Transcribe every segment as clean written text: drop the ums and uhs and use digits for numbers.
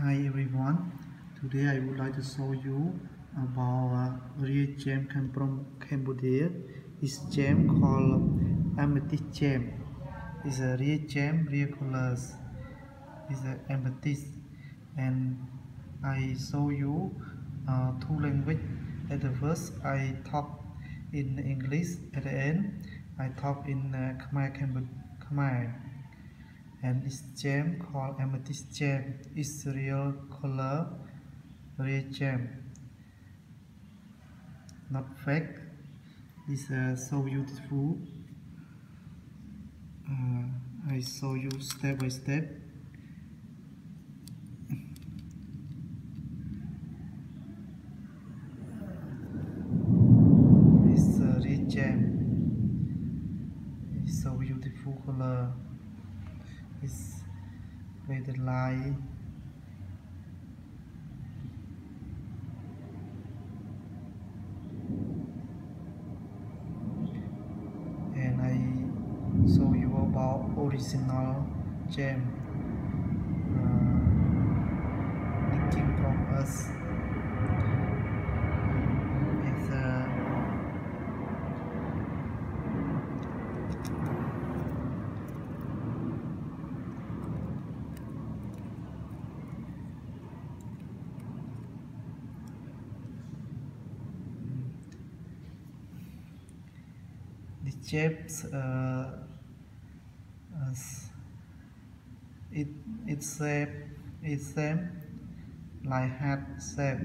Hi everyone, today I would like to show you about a real gem come from Cambodia. It's gem called amethyst gem. It's a real gem, real colors. It's an amethyst, and I show you two language. At the first, I talk in English. At the end, I talk in Khmer. And this gem called amethyst gem is real color, real gem, not fake. It's so beautiful. I show you step by step. It's a real gem. It's so beautiful color. It's very light. And I show you about original gem leaking from us. It's shapes, it's same like heart shape.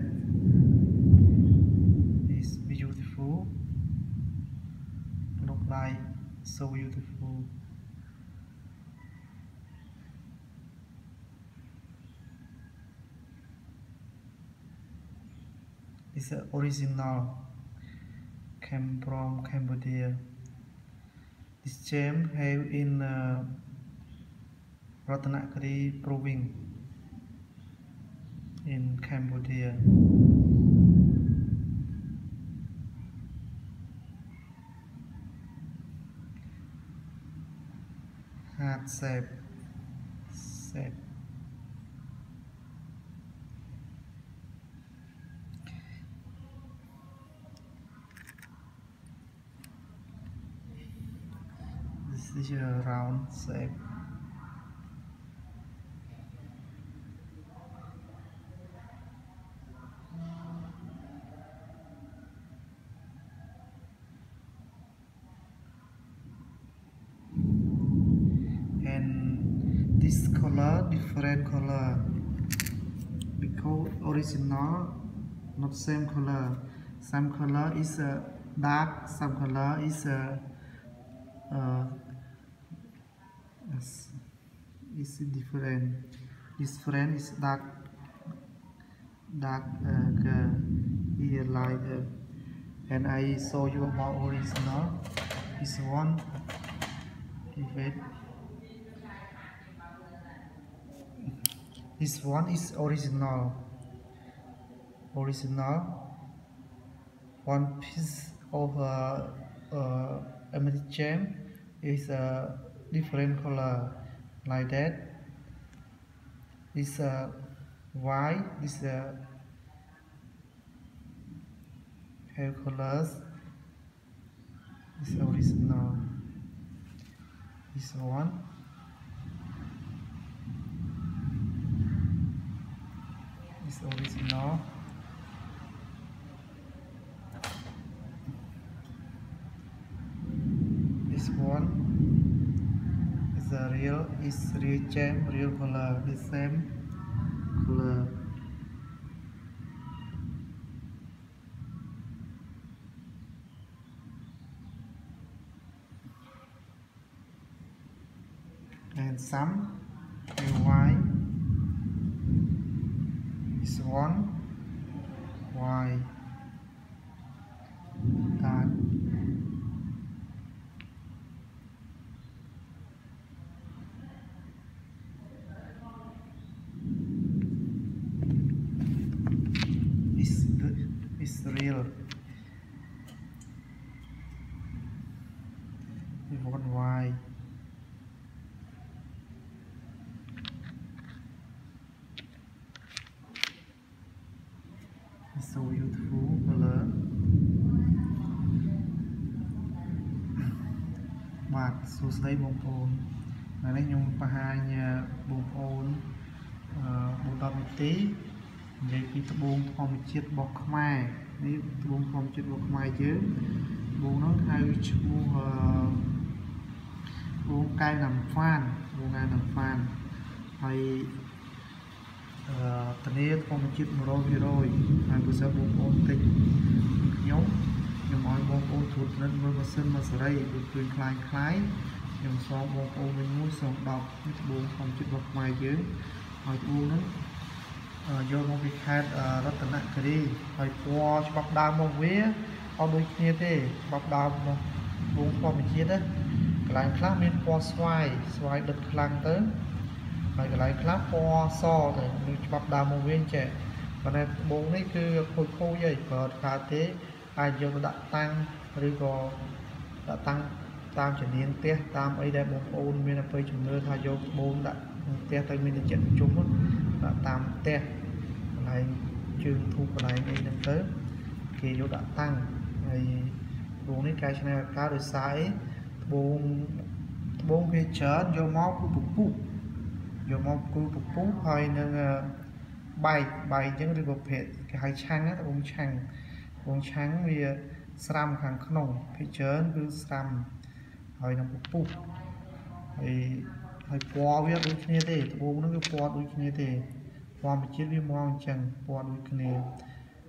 It's beautiful. Look like so beautiful. It's the original, came from Cambodia. This gem have in Ratanakiri province in Cambodia. Heart shape. This is a round shape. And this color, different color, because original not same color. Some color is a dark, some color is a it's different. This friend is dark here like that. And I show you about original. This one, this one is original. One piece of amethyst gem is a different color like that. This white, this pale colors. This original. This one. This original. This one. The real is real gem, real color, the same color. And some white is one white. Real. We want why. So beautiful color. Mặt số lấy bông ôn. Này đây nhung pa hai nhà bông ôn. Bông đỏ một tí. Vậy khi tụi bông phong chiết bọc mai. Đấy tụi bông phong chiết bọc mai chứ. Bông nó hai chú bông cay nằm phan, bông cay nằm phan. Hay tận hết phong chiết một rồi rồi. Hai bữa sau bông ôn tịnh nhớ. Nhung nói bông ôn thuộc rất với bác sinh mà sở đây được tuyên khai khái. Nhung xóa bông ôn với mũi sống đọc. Tụi bông phong chiết bọc mai chứ. Hỏi tụi bông nó vô một việc khác Ratanakiri hỏi qua cho bọc đào một vía có đôi kia thế bọc đào một vùng qua mình chết đấy cái lái khác nên qua xoay xoay đực lăng tới rồi cái lái khác qua so thì bọc đào một viên trẻ và này bốn đấy cứ khôi khô vậy và khá thế ai vô đã tăng rồi có đã tăng tam trở nên tiếc tam ấy đây một ôn miền tây chúng nơi thay vô bốn đã tiếc tây miền tây chuyện chúng đó. Đã tam tè này trường thu của này đi đến tới kỳ vô đã tăng này buồn đến cái này cá được sai buồn buồn khi chở vô máu của bụng bụng vô máu của bụng bụng hơi nên bay bay những cái vật thể cái hai chăng á bông trắng vì sầm hàng khổng khi chở cứ sầm hơi nằm bụng bụng thì hay qua với đôi khi thế, bố nó cứ qua đôi khi thế, qua một chiếc với mong chẳng qua đôi khi này,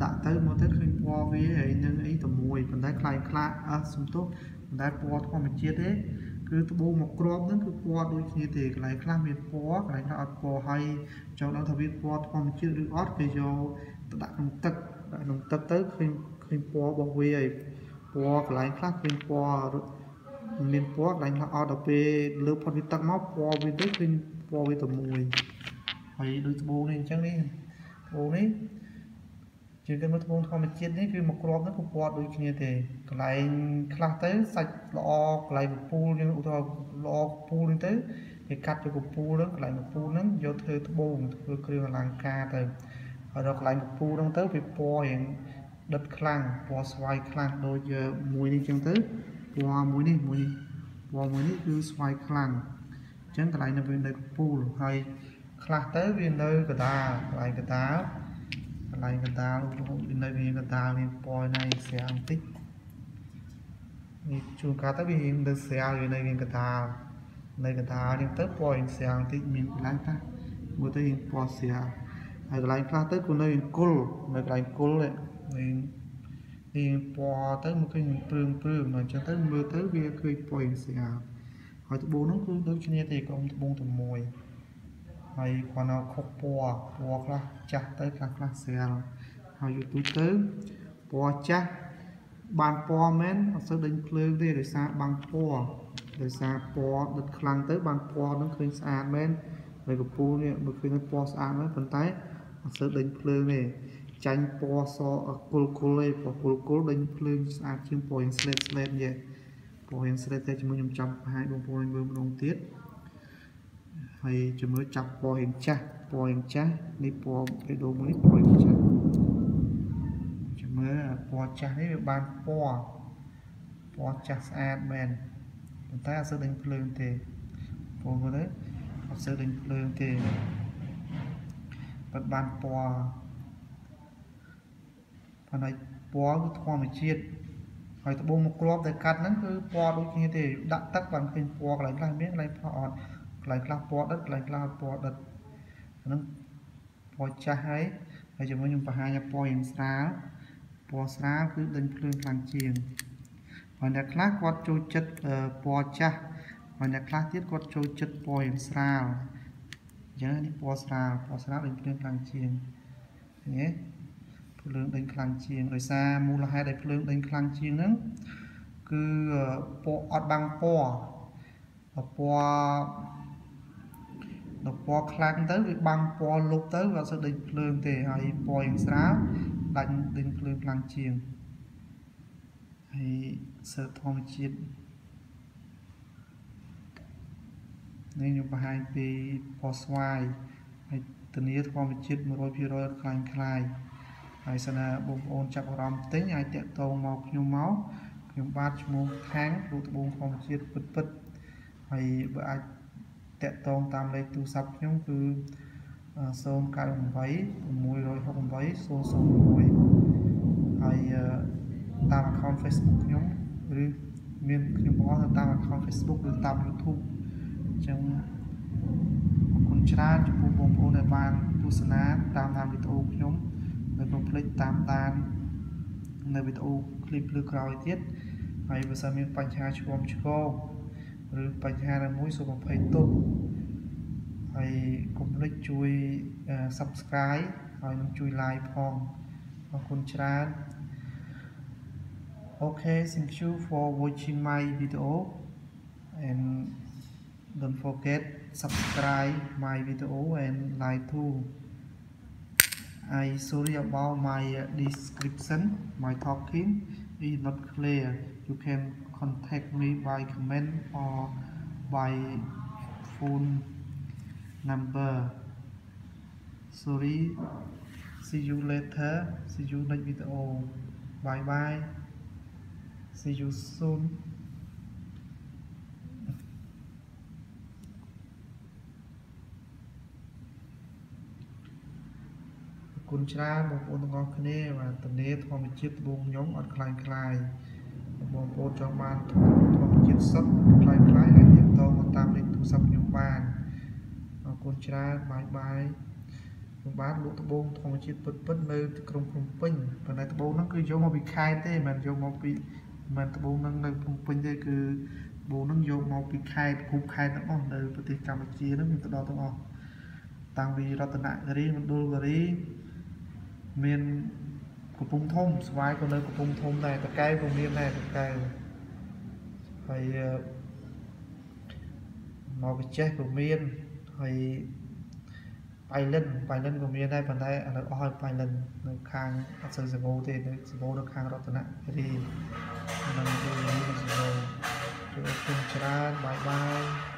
đã tới một tết hình qua với ấy nên ấy tầm mùi còn đá cài cạ sum tốt đá qua qua mình chia thế cứ bố một crop nữa cứ qua đôi khi thì cái này cạ miên qua cái này qua hay cho nó thà biết qua mình chia được ót về cho đã nông tật tới khi qua bao quê ấy qua cái này cạ miên qua miên qua cái này ở đâu về lỡ phân đi tắc máu qua về tới khi qua với tầm mùi phải đôi bông lên chắc đi bông đấy chỉ cần một bông thôi mà chiết đấy khi một crop nó cũng qua đôi kia thì cái này khá tới sạch lọ cái này một pool nhưng mà thôi lọ pool lên tới thì cắt cho một pool đó cái này một pool nó do thưa bông thưa kêu là làng ca rồi ở đó cái này một pool đang tới bị po hiện đất khang po xoay khang đôi giờ mùi lên chân tới qua mùi này cứ xoay khang chẳng cái này là viên đây pool hay khá tới viên nơi cả ta cái này viên đây viên ta viên poi này sẽ ăn tích chúng cá tới viên đây sẽ viên đây viên ta đây cả ta viên tới poi sẽ ăn tích mình lái ta vừa tới viên poi sẽ hay cái này khá tới của nơi viên cool nơi cái này cool đấy viên poi tới một cái phương mà cho tới mưa tới viên cây poi sẽ hỏi tụi bố nó cứ đối chuyện thì ông tụi bông tụi mùi hay còn nào khóc bò là chặt tới là xe hỏi tụi tới bò chắc bàn bò mến nó sẽ đánh phương đi để xa bằng bò để xa bò đợt khăn tới bàn bò nó khuyên xa mến rồi của bố này bởi khuyên nó bò xa mến phần tay nó sẽ đánh phương này chanh bò so ở cô lê và cô đánh phương xa chương bò hình sled vậy bỏ hiện sẽ cho mình nhầm chọc hai bông bông anh bơm đồng tiết hay cho mới chọc bò hiện chắc đi bò cái đồ mới bò hiện chắc cho mới bò chắc đấy bàn bò chắc an men chúng ta sẽ đánh phương thì bò vào đấy sẽ đánh phương thì bật bàn bò và này bò của thoa mình chiết hỏi tụi bông một crop để cắt nó cứ po đôi khi thì đạn tắt bằng hình po cái này biết này po lại là po đất lại là po đất nó po trái bây giờ mới dùng hai nhà po sáng cứ đánh phương làm chiền còn nhà khác quạt trôi chất po cha còn nhà khác tiếp quạt trôi chất po hiểm sao nhớ đi po sáng đánh phương làm chiền nhé phượng đánh khăn chiêng rồi xa mù là hai đại phượng đánh khăn chiêng nữa cứ ọt băng po nó po khăn tới việc băng po lục tới và sau đánh phượng thì hãy po hình sáo đánh đánh phượng khăn chiêng hãy sờ thong chiết nên như vậy hai bị po xoay từ nay thong chiết một đôi phi đôi khăn khai hãy xem là bông ôn chặt rầm tới ngày tiệt tàu mọc nhiều máu nhiều bát mông tháng lụt bông thong chiết bứt bứt hãy vợ ai tiệt tàu tam lấy tu sập nhóm cứ sơn cài đồng váy mùi rồi không váy sơn sơn mùi hãy tam account Facebook nhóm rồi miền nhóm bó là tam account Facebook rồi tam YouTube trong con trai chụp bông ôn ở bàn tu sná tam tam video nhóm nơi công clip tam tan nơi video clip lừa cào tiết hay bây giờ mình bánh trà chôm chô rồi bánh trà là muối số còn phải tốt hay clip chui subscribe hay chui like phong và con trà. Okay, thank you for watching my video and don't forget subscribe my video and like too. I'm sorry about my description, my talking is not clear. You can contact me by comment or by phone number. Sorry, see you later, see you next video. Bye bye, see you soon. Cún trá bông bồn ngon khné và tầm nế thò một chiếc bông nhóm ở cài cài bông bồn trong bàn thò một chiếc sấp cài cài hai chiếc to một tam lên thu sập nhóm bàn cún trá bái bái nhóm bán lụt bông thò một chiếc bứt bứt nơi trong phồng pin và này bông nó cứ giống mà bị khai thế mà giống mà bị mà bông nó nơi phồng pin đây cứ bông nó giống mà bị khai cũng khai nó on nơi bờ tây Campuchia nó mình tự đo tự on tăng vì Ratanakiri mình đôi gari miền của vùng thông, xoáy của nơi của vùng thông này, tất cả vùng miền này, tất cả hay màu cái chết của miền, hay bài lên của miền này, phần này là hỏi bài lên, nó khang, sự sự vô thì sự vô nó khang Ratanakiri, mình đi, mình sự vô, chúng ta cùng chia bài bài.